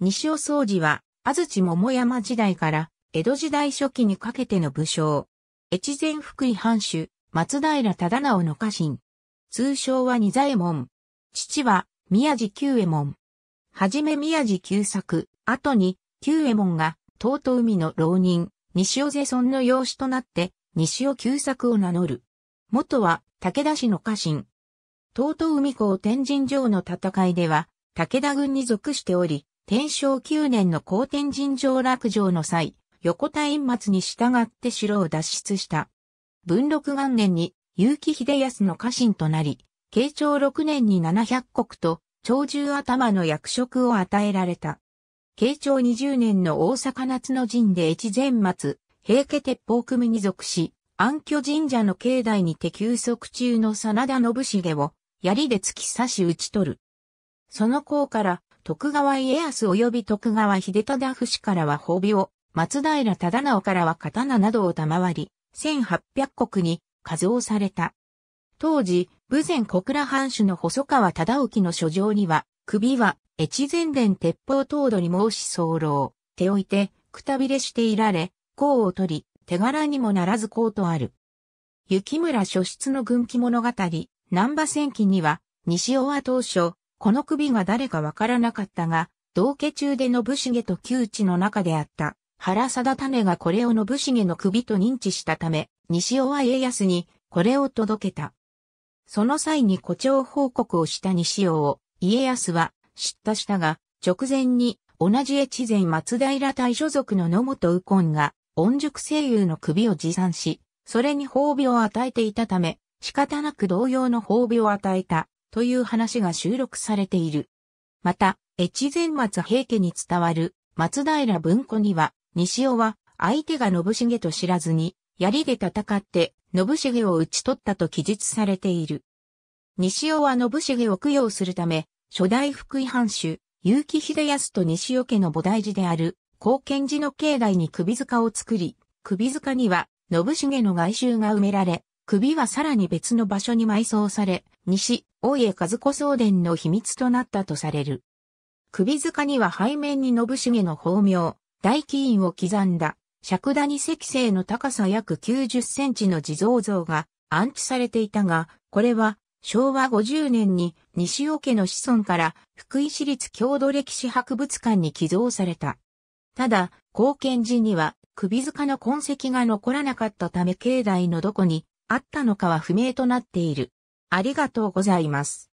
西尾惣次は、安土桃山時代から、江戸時代初期にかけての武将。越前福井藩主、松平忠直の家臣。通称は仁左衛門。父は、宮治久右衛門。はじめ宮治久作、後に、久右衛門が、遠海の浪人、西尾世村の養子となって、西尾久作を名乗る。元は、武田氏の家臣。遠海港天神城の戦いでは、武田軍に属しており、天正9年の高天神城落城の際、横田院松に従って城を脱出した。文禄元年に、結城秀康の家臣となり、慶長6年に700石と、長十頭の役職を与えられた。慶長20年の大阪夏の陣で越前松、平家鉄砲組に属し、安居神社の境内にて休息中の真田信繁を、槍で突き刺し撃ち取る。その功から、徳川家康及び徳川秀忠伏からは褒美を、松平忠直からは刀などを賜り、1800石に加増された。当時、豊前小倉藩主の細川忠興の書状には、首は越前殿鉄砲頭取申し候、手置いて、くたびれしていられ、功を取り、手柄にもならず功とある。幸村初出の軍記物語、難波戦記には、西尾は当初、この首が誰かわからなかったが、道化中で信繁と旧知の中であった、原定胤がこれを信繁の首と認知したため、西尾は家康に、これを届けた。その際に誇張報告をした西尾を、家康は、叱咤したが、直前に、同じ越前松平隊所属の野本右近が、御宿西遊の首を持参し、それに褒美を与えていたため、仕方なく同様の褒美を与えた、という話が収録されている。また、越前松平家に伝わる、松平文庫には、西尾は、相手が信繁と知らずに、槍で戦って、信繁を討ち取ったと記述されている。西尾は信繁を供養するため、初代福井藩主、結城秀康と西尾家の菩提寺である、高賢寺の境内に首塚を作り、首塚には、信繁の外周が埋められ、首はさらに別の場所に埋葬され、西尾家和子荘伝の秘密となったとされる。首塚には背面に信繁の法名、大騎印を刻んだ、尺谷石製の高さ約90センチの地蔵像が安置されていたが、これは昭和50年に西尾家の子孫から福井市立郷土歴史博物館に寄贈された。ただ、高賢寺には首塚の痕跡が残らなかったため境内のどこにあったのかは不明となっている。ありがとうございます。